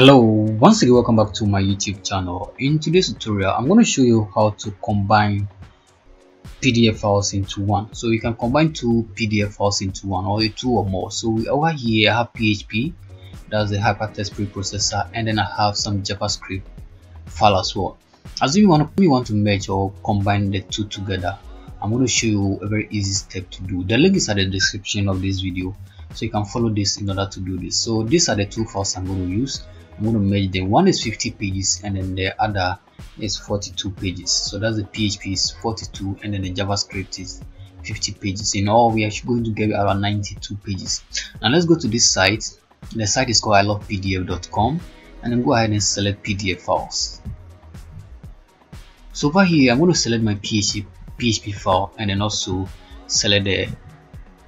Hello, once again, welcome back to my YouTube channel. In today's tutorial, I'm going to show you how to combine PDF files into one. So you can combine two PDF files into one, or two or more. So over here I have PHP, that's the hypertext preprocessor, and then I have some JavaScript file as well. As we want to merge or combine the two together, I'm going to show you a very easy step to do. The link is at the description of this video, so you can follow this in order to do this. So these are the two files I'm going to use. I'm going to merge them. One is 50 pages and then the other is 42 pages. So that's the PHP is 42 and then the JavaScript is 50 pages. In all, we are going to get around 92 pages. Now let's go to this site. The site is called ilovepdf.com, and then go ahead and select PDF files. So over here, I'm going to select my PHP file and then also select the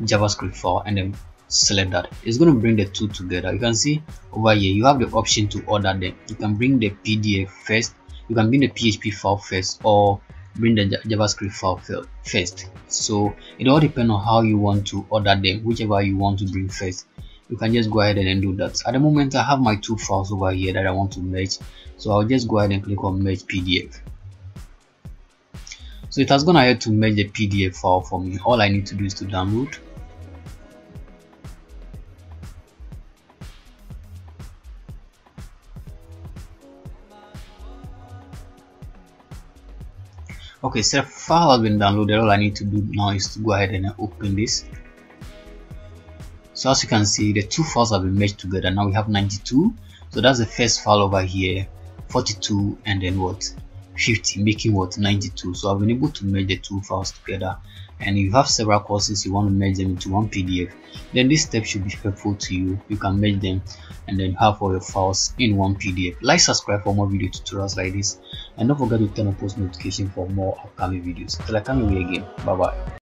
JavaScript file and then select that. It's going to bring the two together. You can see over here you have the option to order them. You can bring the PDF first, you can bring the PHP file first, or bring the JavaScript file first. So it all depends on how you want to order them. Whichever you want to bring first, you can just go ahead and do that. At the moment I have my two files over here that I want to merge, so I'll just go ahead and click on merge PDF. So it has gone ahead to merge the PDF file for me. All I need to do is to download. Okay, so the file has been downloaded. All I need to do now is to go ahead and open this. So as you can see, the two files have been merged together. Now we have 92. So that's the first file over here, 42, and then what? 50, making what? 92. So I've been able to merge the two files together. And if you have several courses, you want to merge them into one PDF, then this step should be helpful to you. You can merge them and then have all your files in one PDF. Like, subscribe for more video tutorials like this, and don't forget to turn on post notification for more upcoming videos. Till I come your way again, bye bye.